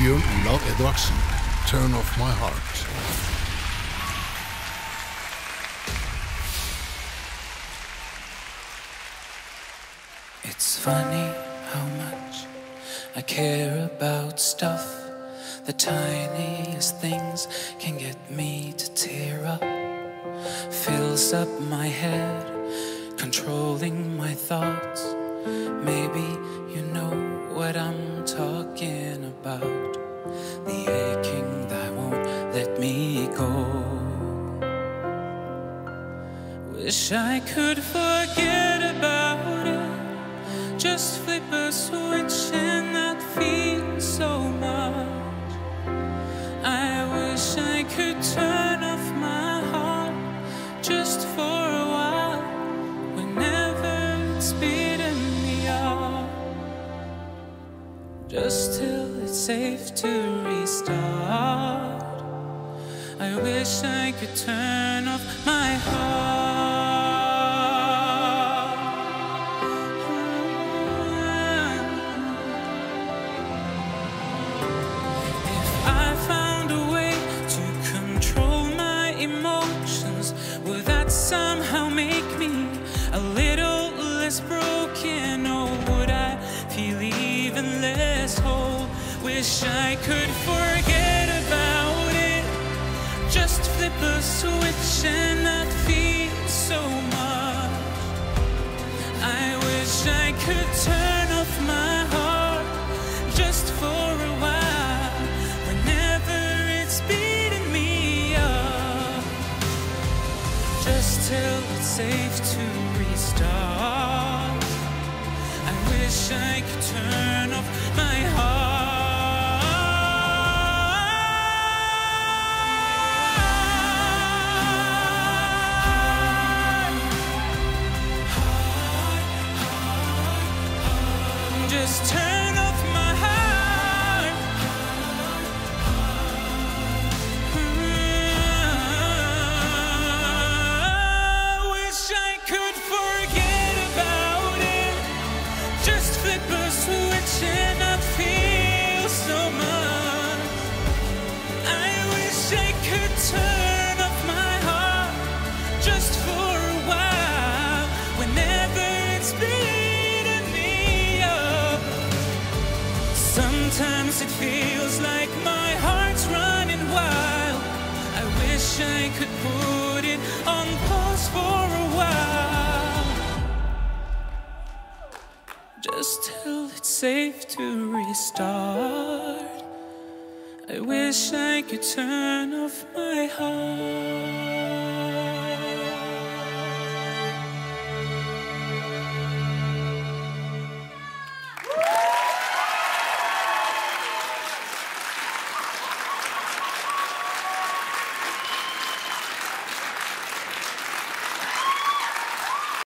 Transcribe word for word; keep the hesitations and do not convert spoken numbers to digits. Björn and Lars Edvardsen, Turn Off My Heart. It's funny how much I care about stuff. The tiniest things can get me to tear up. Fills up my head, controlling my thoughts. Maybe you know what I'm talking about. The aching that won't let me go. Wish I could forget about it. Just flip a switch and not feel so much. I wish I could turn off my heart just for a while, whenever it's beating me up, just till it's safe to restart. I wish I could turn off my heart. Somehow make me a little less broken, or would I feel even less whole? Wish I could forget about it, just flip a switch and not feel so much. I wish I could turn off my heart just for a while, whenever it's beating me up, just till it's safe to restart. I wish I could turn off my heart. Just turn off my heart. And I feel so much. I wish I could turn off my heart just for a while, whenever it's beating me up. Sometimes it feels like my heart's running wild. I wish I could put it on pause for a while, just till it's safe to restart. I wish I could turn off my heart.